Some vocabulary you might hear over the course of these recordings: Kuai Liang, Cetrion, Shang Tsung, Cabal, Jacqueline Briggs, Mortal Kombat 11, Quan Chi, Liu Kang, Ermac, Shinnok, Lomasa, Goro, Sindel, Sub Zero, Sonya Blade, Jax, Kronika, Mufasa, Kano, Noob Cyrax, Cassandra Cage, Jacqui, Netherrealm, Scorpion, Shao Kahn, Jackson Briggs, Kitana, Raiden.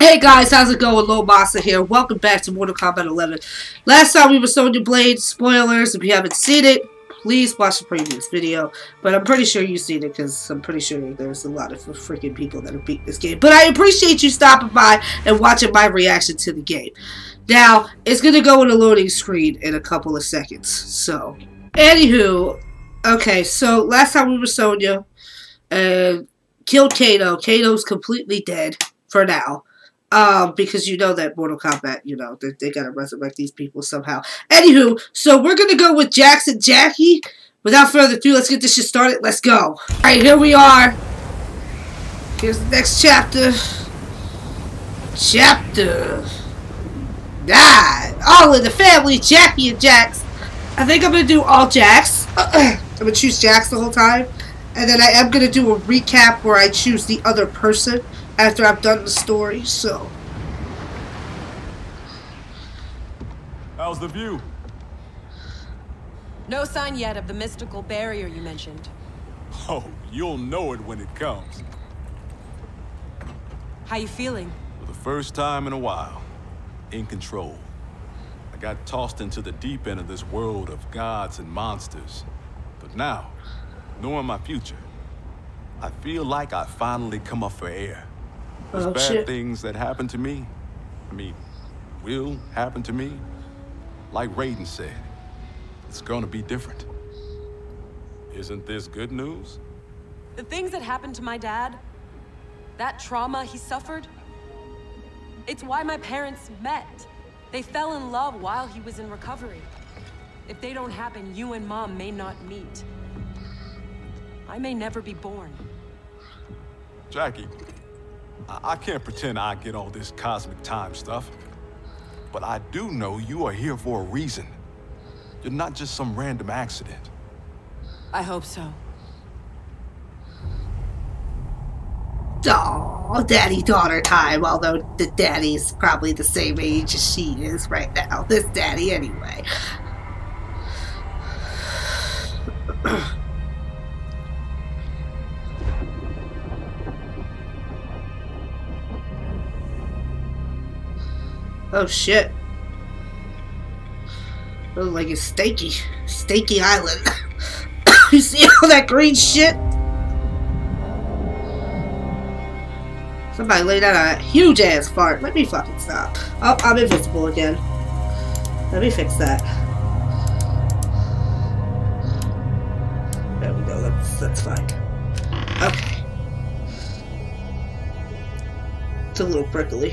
Hey guys, how's it going? Lomasa here. Welcome back to Mortal Kombat 11. Last time we were Sonya Blade. Spoilers, if you haven't seen it, please watch the previous video. But I'm pretty sure you've seen it because I'm pretty sure there's a lot of freaking people that have beat this game. But I appreciate you stopping by and watching my reaction to the game. Now, it's going to go on a loading screen in a couple of seconds. So, anywho, okay, so last time we were Sonya and killed Kano. Kano's completely dead for now. Because you know that Mortal Kombat, you know, they gotta resurrect these people somehow. Anywho, so we're gonna go with Jax and Jacqui. Without further ado, let's get this shit started. Let's go. Alright, here we are. Here's the next chapter. Chapter 9. All in the family, Jacqui and Jax. I think I'm gonna do all Jax. I'm gonna choose Jax the whole time. And then I am gonna do a recap where I choose the other person after I've done the story, so. How's the view? No sign yet of the mystical barrier you mentioned. Oh, you'll know it when it comes. How you feeling? For the first time in a while, in control. I got tossed into the deep end of this world of gods and monsters. But now, knowing my future, I feel like I finally come up for air. Those bad things that happen to me, will happen to me. Like Raiden said, it's gonna be different. Isn't this good news? The things that happened to my dad, that trauma he suffered, it's why my parents met. They fell in love while he was in recovery. If they don't happen, you and Mom may not meet. I may never be born. Jacqui. I can't pretend I get all this cosmic time stuff, but I do know you are here for a reason. You're not just some random accident. I hope so. Oh, daddy-daughter time, although the daddy's probably the same age as she is right now. This daddy anyway. Oh shit. Looks like it's Stanky. Stanky Island. You see all that green shit? Somebody laid out a huge ass fart. Let me fucking stop. Oh, I'm invincible again. Let me fix that. There we go. That's fine. Okay. It's a little prickly.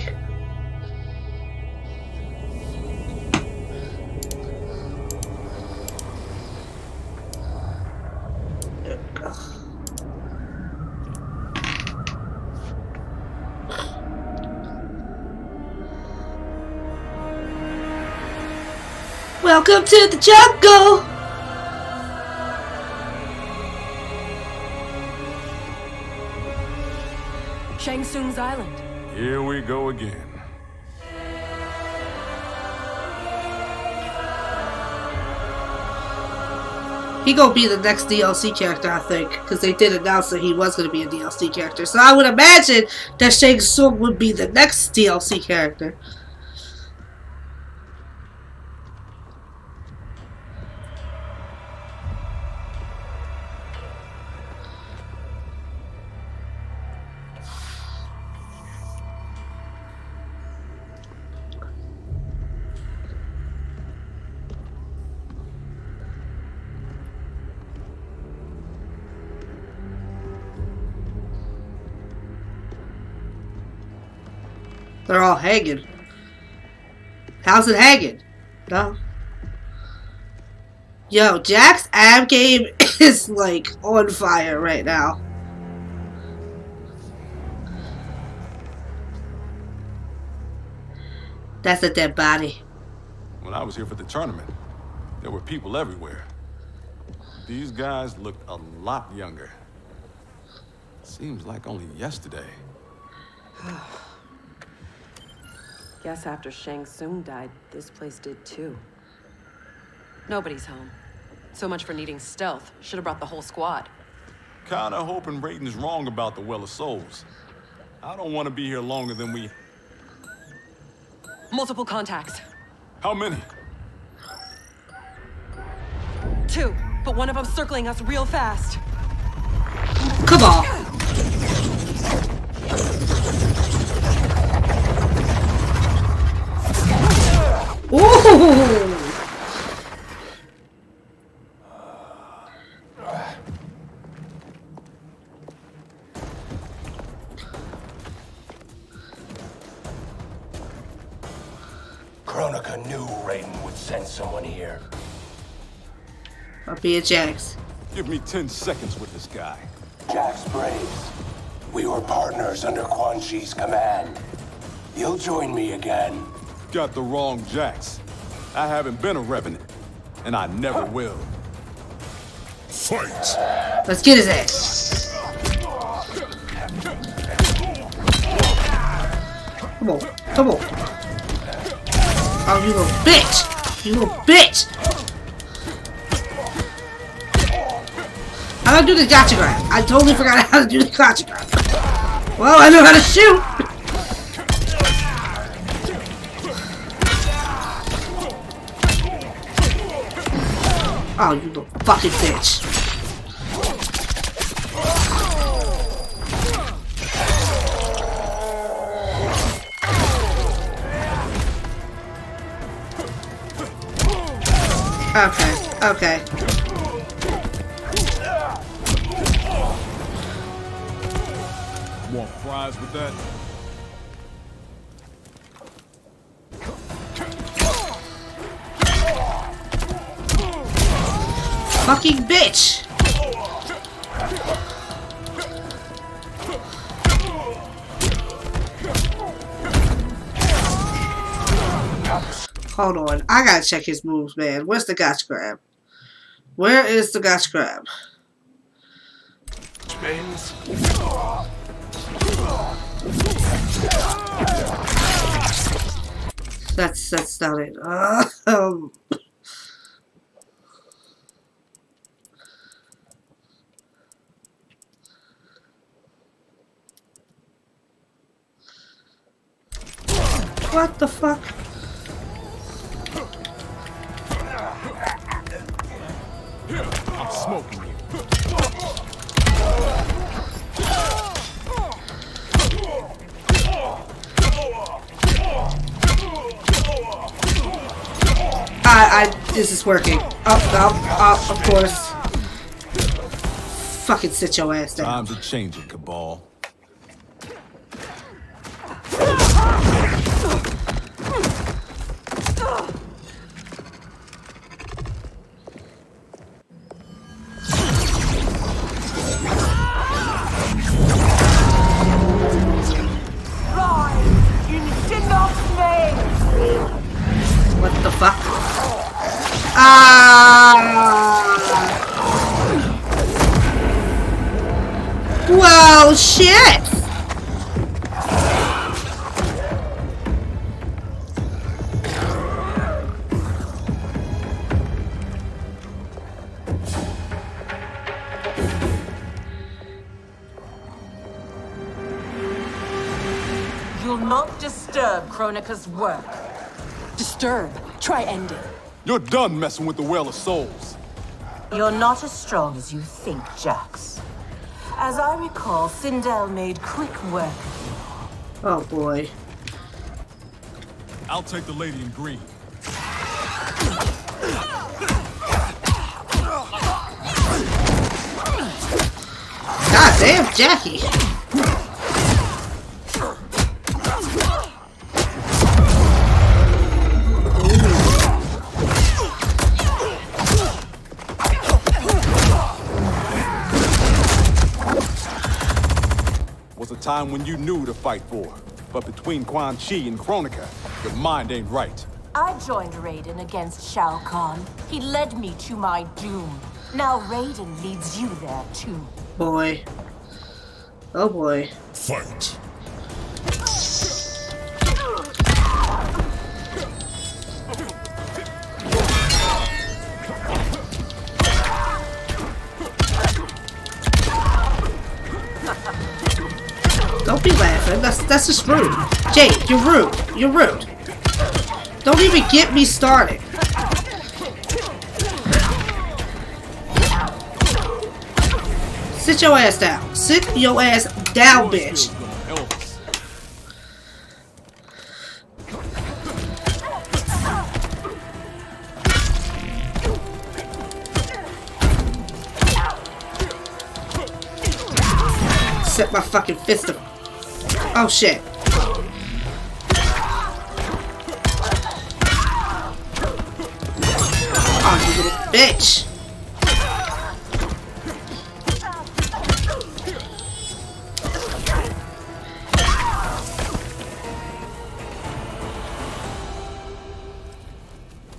Welcome to the jungle! Shang Tsung's island. Here we go again. He gonna be the next DLC character, I think, because they did announce that he was gonna be a DLC character. So I would imagine that Shang Tsung would be the next DLC character. They're all hanging. How's it hanging? No. Yo, Jax's ab game is like on fire right now. That's a dead body. When I was here for the tournament, there were people everywhere. These guys looked a lot younger. Seems like only yesterday. Guess after Shang Tsung died, this place did too. Nobody's home. So much for needing stealth. Should have brought the whole squad. Kinda hoping Raiden's wrong about the Well of Souls. I don't want to be here longer than we... Multiple contacts. How many? 2, but one of them circling us real fast. Cabal. Ooh. Kronika knew Raiden would send someone here. I'll be a Jax. Give me 10 seconds with this guy. Jax Briggs. We were partners under Quan Chi's command. You'll join me again. Got the wrong Jax. I haven't been a revenant, and I never will. Fight! Let's get his ass. Come on, come on. Oh, you little bitch! You little bitch! How do I do the gotcha grab? I totally forgot how to do the gotcha grab. Well, I know how to shoot! Oh, you little fucking bitch. Okay, okay. Want fries with that? Fucking bitch! Hold on, I gotta check his moves, man. Where's the gotcha grab? Where is the gotcha grab? Spins. That's not it. What the fuck? I'm smoking you. Is this working? Up, of course. Fucking sit your ass down. Times are changing, Cabal. Well, shit! You'll not disturb Kronika's work. Disturb. Try ending. You're done messing with the Well of Souls. You're not as strong as you think, Jax. As I recall, Sindel made quick work. Oh boy. I'll take the lady in green. God damn, Jacqui. Time when you knew to fight for, but between Quan Chi and Kronika, your mind ain't right. I joined Raiden against Shao Kahn. He led me to my doom. Now Raiden leads you there too. Boy. Oh boy. Fight. Don't be laughing. That's just rude. Jay, you're rude. You're rude. Don't even get me started. Sit your ass down. Sit your ass down, bitch. Set my fucking fist up. Oh shit. Oh, you little bitch.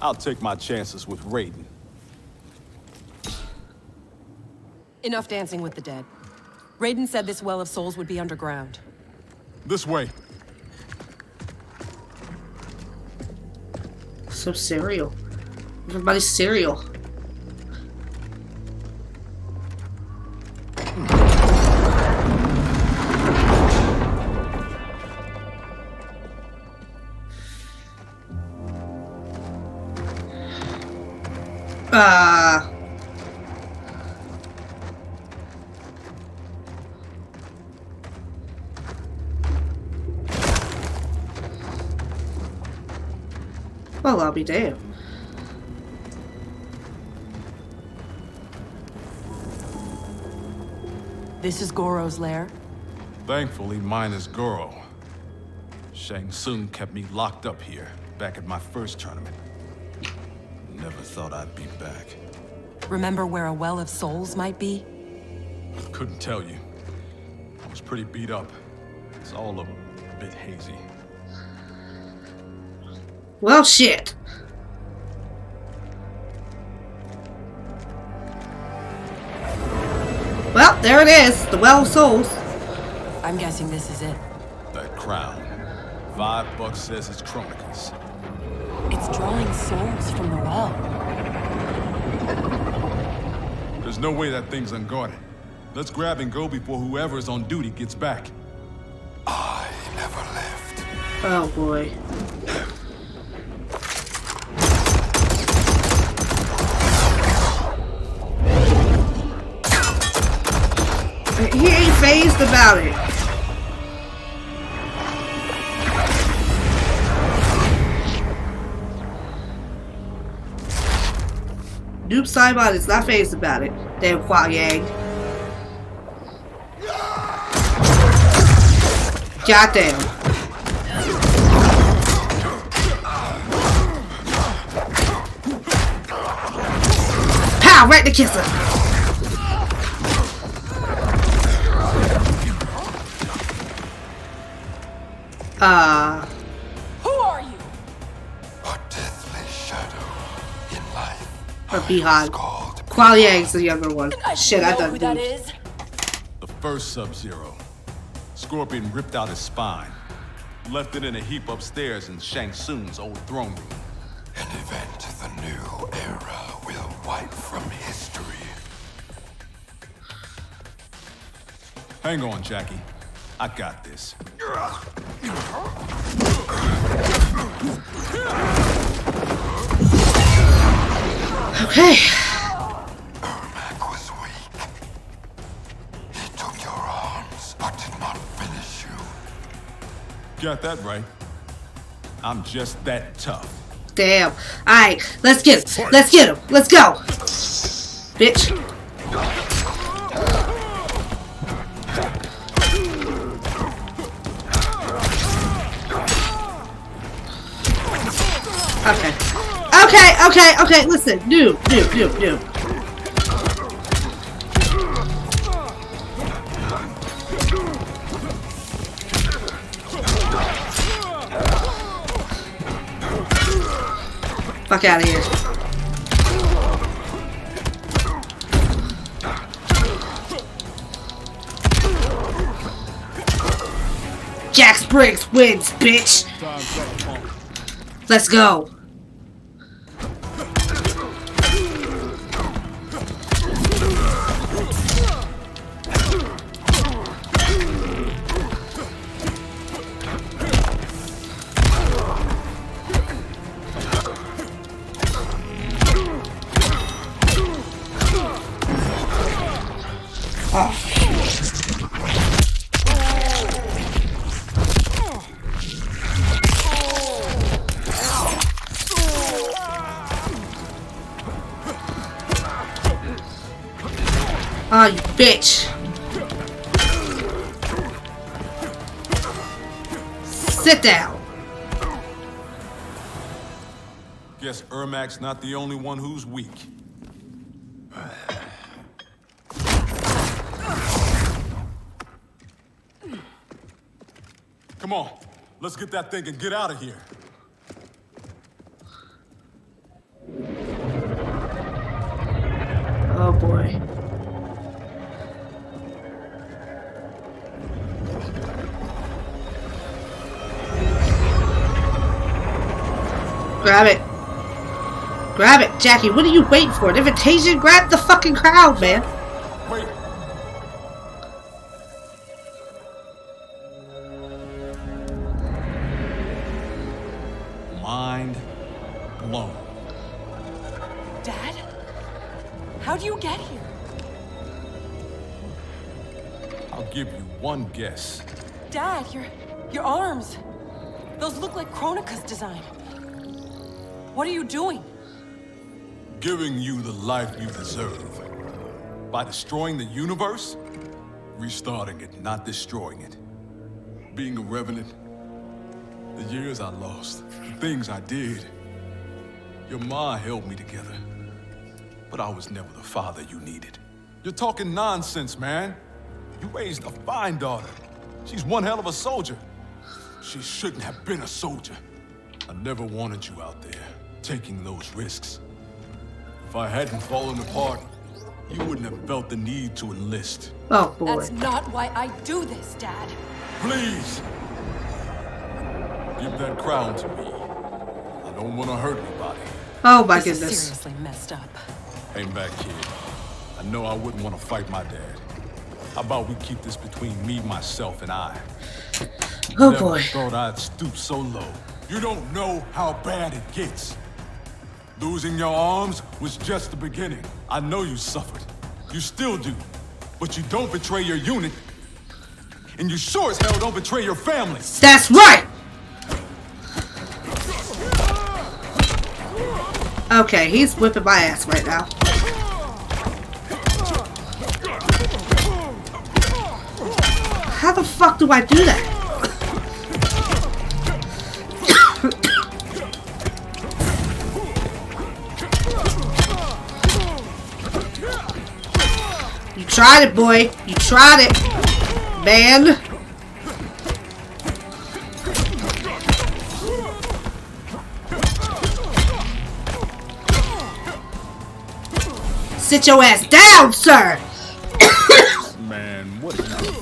I'll take my chances with Raiden. Enough dancing with the dead. Raiden said this Well of Souls would be underground. This way. So cereal. Everybody's cereal. Well, I'll be damned. This is Goro's lair? Thankfully, mine is Goro. Shang Tsung kept me locked up here, back at my first tournament. Never thought I'd be back. Remember where a Well of Souls might be? Couldn't tell you. I was pretty beat up. It's all a bit hazy. Well, shit. Well, there it is. The Well of Souls. I'm guessing this is it. That crown. $5 says it's Kronika's. It's drawing souls from the well. There's no way that thing's unguarded. Let's grab and go before whoever's on duty gets back. I never left. Oh, boy. He ain't phased about it. Noob Cyrax is not phased about it. Damn Kuai Liang. Goddamn. Pow! Right in the kisser. Who are you? A deathly shadow in life. Or behind. Kuai Liang's the younger one. Shit, I done dude. The first Sub Zero. Scorpion ripped out his spine, left it in a heap upstairs in Shang Tsung's old throne room. An event the new era will wipe from history. Hang on, Jacqui. I got this. Okay. Ermac was weak. He took your arms, but did not finish you. Got that right. I'm just that tough. Damn. All right, let's get him. Let's get him. Let's go, bitch. Okay. Okay, okay, okay, listen. No. Fuck out of here. Jackson Briggs wins, bitch. Let's go. Ah, you bitch. Sit down. Guess Ermac's not the only one who's weak. Come on, let's get that thing and get out of here. Oh boy. Grab it. Grab it, Jacqui. What are you waiting for? An invitation? Grab the fucking crowd, man. Wait. Mind blown. Dad? How do you get here? I'll give you one guess. Dad, your arms. Those look like Kronika's design. What are you doing? Giving you the life you deserve. By destroying the universe, restarting it, not destroying it. Being a revenant, the years I lost, the things I did. Your ma held me together, but I was never the father you needed. You're talking nonsense, man. You raised a fine daughter. She's one hell of a soldier. She shouldn't have been a soldier. I never wanted you out there, taking those risks. If I hadn't fallen apart, you wouldn't have felt the need to enlist. Oh, boy. That's not why I do this, Dad. Please! Give that crown to me. I don't want to hurt anybody. Oh, my goodness. This is seriously messed up. Hang back, kid. I know I wouldn't want to fight my dad. How about we keep this between me, myself, and I? Oh, boy. Never thought I'd stoop so low. You don't know how bad it gets. Losing your arms was just the beginning. I know you suffered. You still do. But you don't betray your unit. And you sure as hell don't betray your family. That's right! Okay, he's whipping my ass right now. How the fuck do I do that? You tried it, boy. You tried it, man. Sit your ass down, sir. Man, what did I do?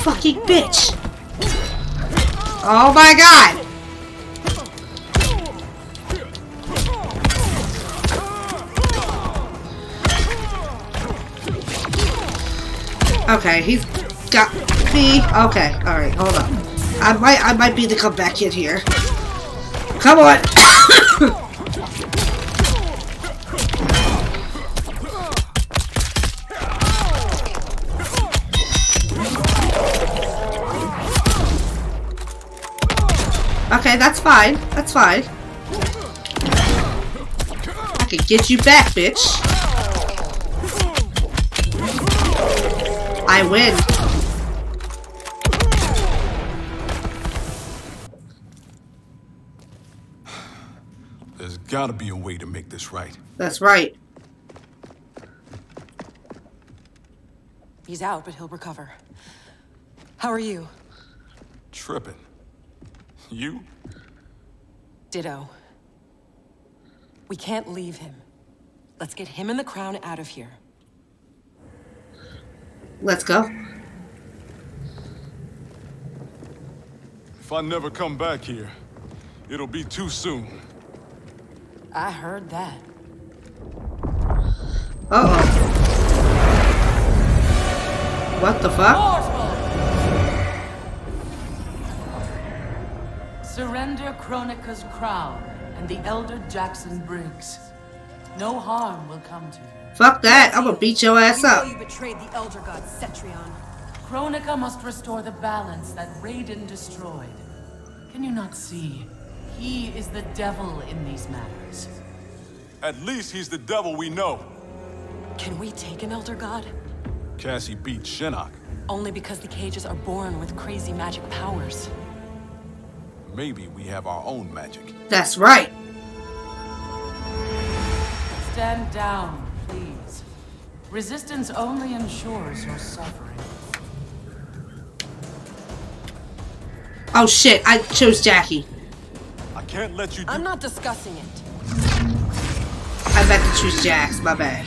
Fucking bitch. Oh my god. Okay, he's got me. Okay, alright, hold on. I might be the comeback kid here. Come on! Okay, that's fine. That's fine. I can get you back, bitch. I win. There's gotta be a way to make this right. That's right. He's out, but he'll recover. How are you? Tripping. You? Ditto. We can't leave him. Let's get him and the crown out of here. Let's go. If I never come back here, it'll be too soon. I heard that. Uh-oh. What the fuck? Marvel! Surrender Kronika's crown and the elder Jackson Briggs. No harm will come to you. Fuck that! I'm gonna beat your ass up. You betrayed the elder god Cetrion. Kronika must restore the balance that Raiden destroyed. Can you not see? He is the devil in these matters. At least he's the devil we know. Can we take an Elder God? Cassie beat Shinnok. Only because the cages are born with crazy magic powers. Maybe we have our own magic. That's right. Stand down, please. Resistance only ensures your suffering. Oh shit, I chose Jacqui. I can't let you do- I'm not discussing it. I meant to choose Jax, my bad.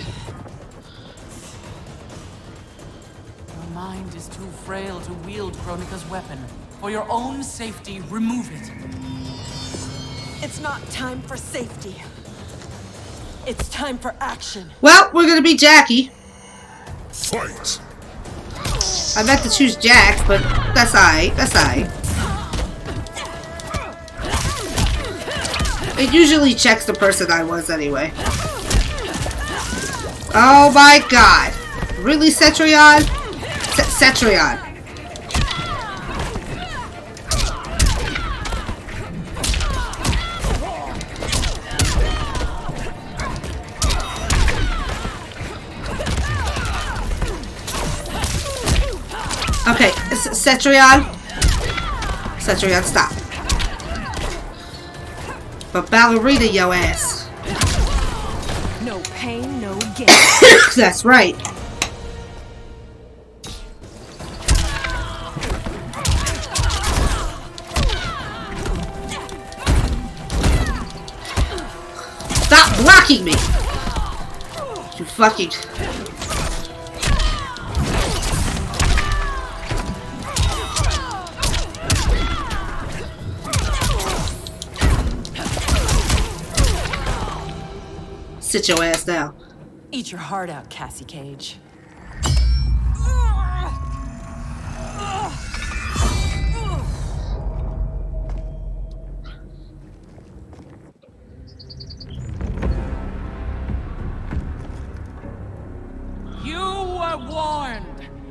Your mind is too frail to wield Kronika's weapon. For your own safety, remove it. It's not time for safety. It's time for action. Well, we're gonna be Jacqui. Fight. I meant to choose Jax, but that's alright. That's alright. It usually checks the person I was anyway. Oh my god! Really, Cetrion? Cetrion. Okay, Cetrion. Cetrion, stop. But ballerina, yo ass. No pain, no gain. That's right. Stop blocking me. You fucking. Sit your ass down. Eat your heart out, Cassie Cage. You were warned.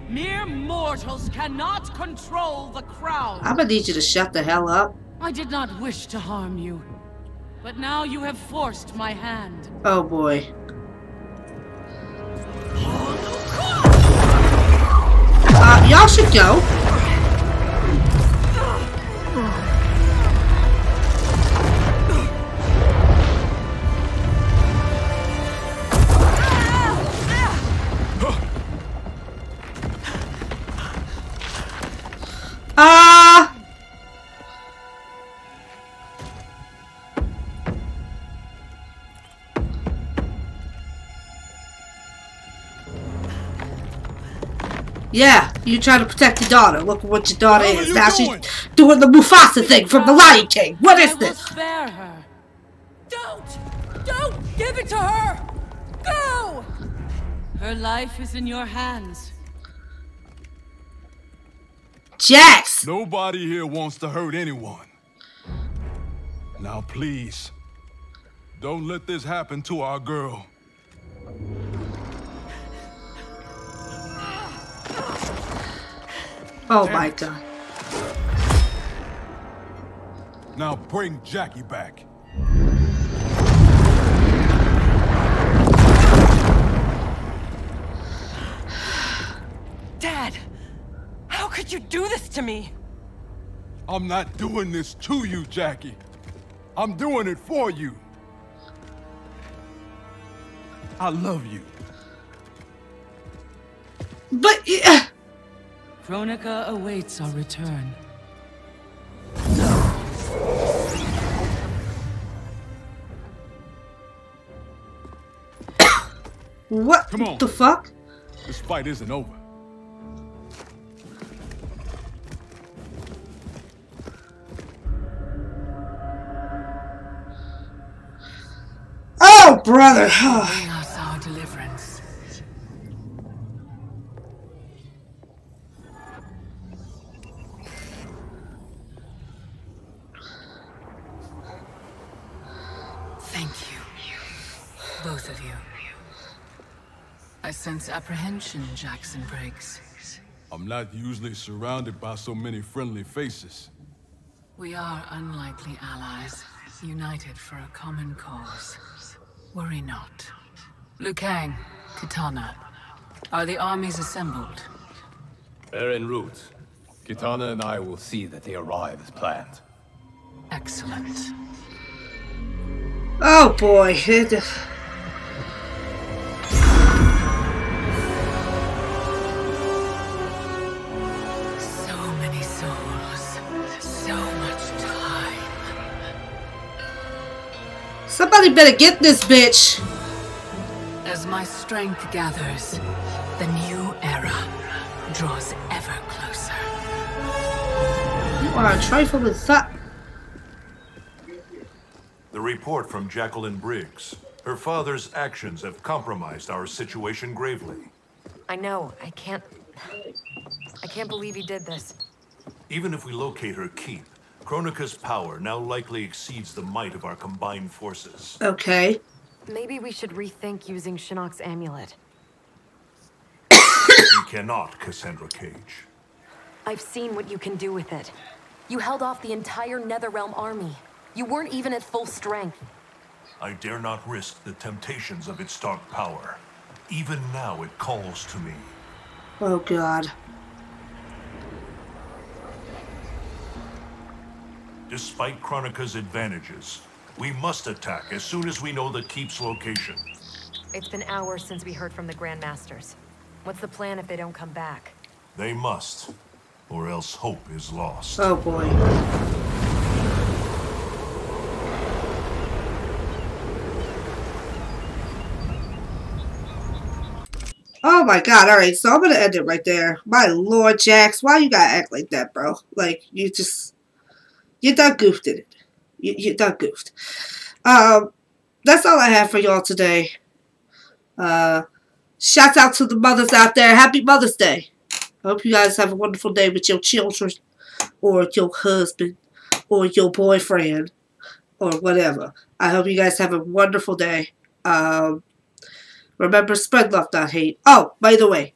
Mere mortals cannot control the crowd. I'm gonna need you to shut the hell up. I did not wish to harm you. But now you have forced my hand. Oh boy. Y'all should go. Yeah, you try to protect your daughter. Look what your daughter is. Now she's doing the Mufasa thing from the Lion King. What is this? Spare her. Don't give it to her. Go. Her life is in your hands. Jax. Nobody here wants to hurt anyone. Now please, don't let this happen to our girl. Oh my god. Now bring Jacqui back. Dad, how could you do this to me? I'm not doing this to you, Jacqui. I'm doing it for you. I love you. But... Kronika awaits our return. What the fuck? This fight isn't over. Oh, brother. Bring us our deliverance. Both of you. I sense apprehension, Jackson Briggs. I'm not usually surrounded by so many friendly faces. We are unlikely allies, united for a common cause. Worry not. Liu Kang, Kitana, are the armies assembled? They're en route. Kitana and I will see that they arrive as planned. Excellent. Oh boy, somebody better get this bitch. As my strength gathers, the new era draws ever closer. You are a trifle with that. The report from Jacqueline Briggs. Her father's actions have compromised our situation gravely. I know. I can't believe he did this. Even if we locate her keep, Kronika's power now likely exceeds the might of our combined forces. Okay. Maybe we should rethink using Shinnok's amulet. You cannot, Cassandra Cage. I've seen what you can do with it. You held off the entire Netherrealm army. You weren't even at full strength. I dare not risk the temptations of its dark power. Even now it calls to me. Oh God. Despite Kronika's advantages, we must attack as soon as we know the keep's location. It's been hours since we heard from the Grandmasters. What's the plan if they don't come back? They must, or else hope is lost. Oh boy. Oh my God, alright, so I'm gonna end it right there. My lord, Jax, why you gotta act like that, bro? Like, you just... You done goofed in it. You done goofed. That's all I have for y'all today. Shout out to the mothers out there. Happy Mother's Day. I hope you guys have a wonderful day with your children or your husband or your boyfriend or whatever. I hope you guys have a wonderful day. Remember, spread love, not hate. Oh, by the way,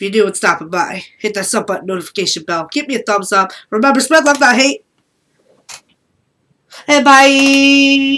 if you're new and stopping by, hit that sub button, notification bell. Give me a thumbs up. Remember, spread love, not hate. And bye.